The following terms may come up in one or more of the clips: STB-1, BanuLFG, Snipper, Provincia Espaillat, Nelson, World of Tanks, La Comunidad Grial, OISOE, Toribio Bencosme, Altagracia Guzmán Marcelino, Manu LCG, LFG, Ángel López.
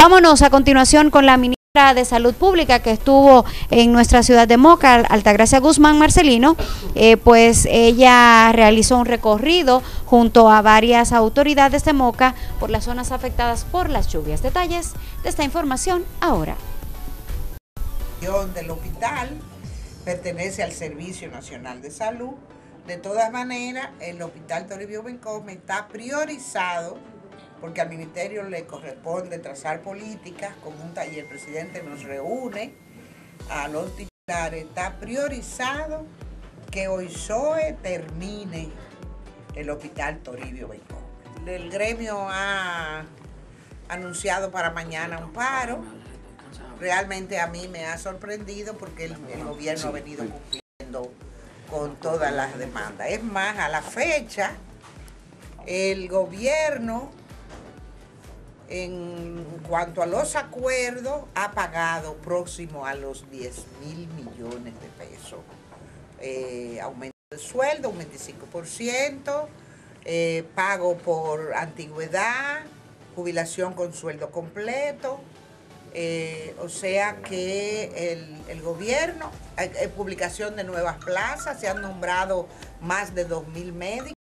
Vámonos a continuación con la ministra de Salud Pública que estuvo en nuestra ciudad de Moca, Altagracia Guzmán Marcelino. Pues ella realizó un recorrido junto a varias autoridades de Moca por las zonas afectadas por las lluvias. Detalles de esta información ahora. Del hospital pertenece al Servicio Nacional de Salud. De todas maneras, el hospital Toribio Bencosme está priorizado porque al ministerio le corresponde trazar políticas comunes y el presidente nos reúne a los titulares. Está priorizado que OISOE termine el hospital Toribio Bencosme. El gremio ha anunciado para mañana un paro. Realmente a mí me ha sorprendido porque el gobierno ha venido cumpliendo con todas las demandas. Es más, a la fecha, el gobierno, en cuanto a los acuerdos, ha pagado próximo a los 10.000 millones de pesos. Aumento de sueldo, un 25%, pago por antigüedad, jubilación con sueldo completo. O sea que el gobierno, publicación de nuevas plazas, se han nombrado más de 2.000 médicos,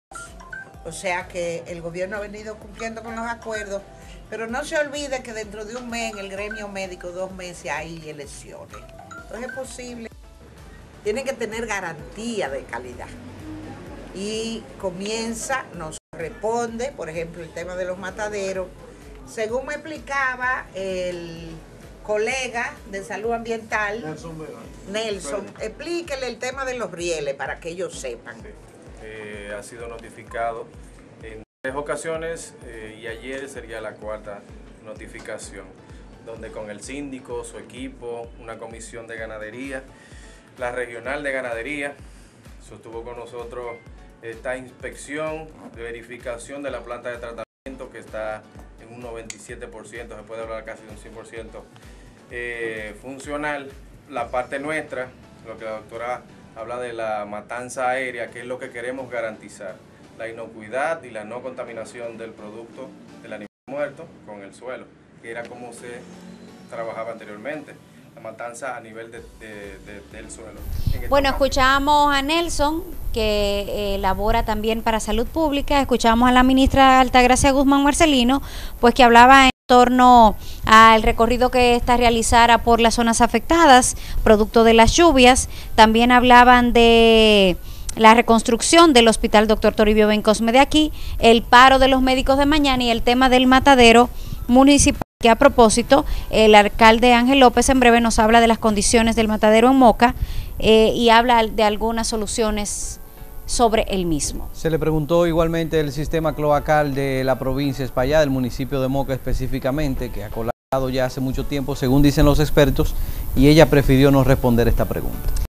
o sea que el gobierno ha venido cumpliendo con los acuerdos, pero no se olvide que dentro de un mes en el gremio médico, 2 meses, hay elecciones. Entonces es posible, tienen que tener garantía de calidad y comienza, nos responde, por ejemplo, el tema de los mataderos. Según me explicaba el colega de salud ambiental, Nelson, explíquele el tema de los rieles para que ellos sepan. Sí. Ha sido notificado en 3 ocasiones y ayer sería la 4ª notificación, donde con el síndico, su equipo, una comisión de ganadería, la regional de ganadería, sostuvo con nosotros esta inspección de verificación de la planta de tratamiento que está en un 97%, se puede hablar casi de un 100% funcional. La parte nuestra, lo que la doctora habla de la matanza aérea, que es lo que queremos garantizar, la inocuidad y la no contaminación del producto del animal muerto con el suelo, que era como se trabajaba anteriormente, la matanza a nivel del suelo. Bueno, escuchamos a Nelson, que labora también para Salud Pública. Escuchamos a la ministra Altagracia Guzmán Marcelino, pues que hablaba en torno al recorrido que esta realizara por las zonas afectadas, producto de las lluvias. También hablaban de la reconstrucción del hospital Dr. Toribio Bencosme de aquí, el paro de los médicos de mañana y el tema del matadero municipal, que a propósito el alcalde Ángel López en breve nos habla de las condiciones del matadero en Moca y habla de algunas soluciones sobre el mismo. Se le preguntó igualmente el sistema cloacal de la provincia Espaillat, del municipio de Moca específicamente, que ha colapsado ya hace mucho tiempo, según dicen los expertos, y ella prefirió no responder esta pregunta.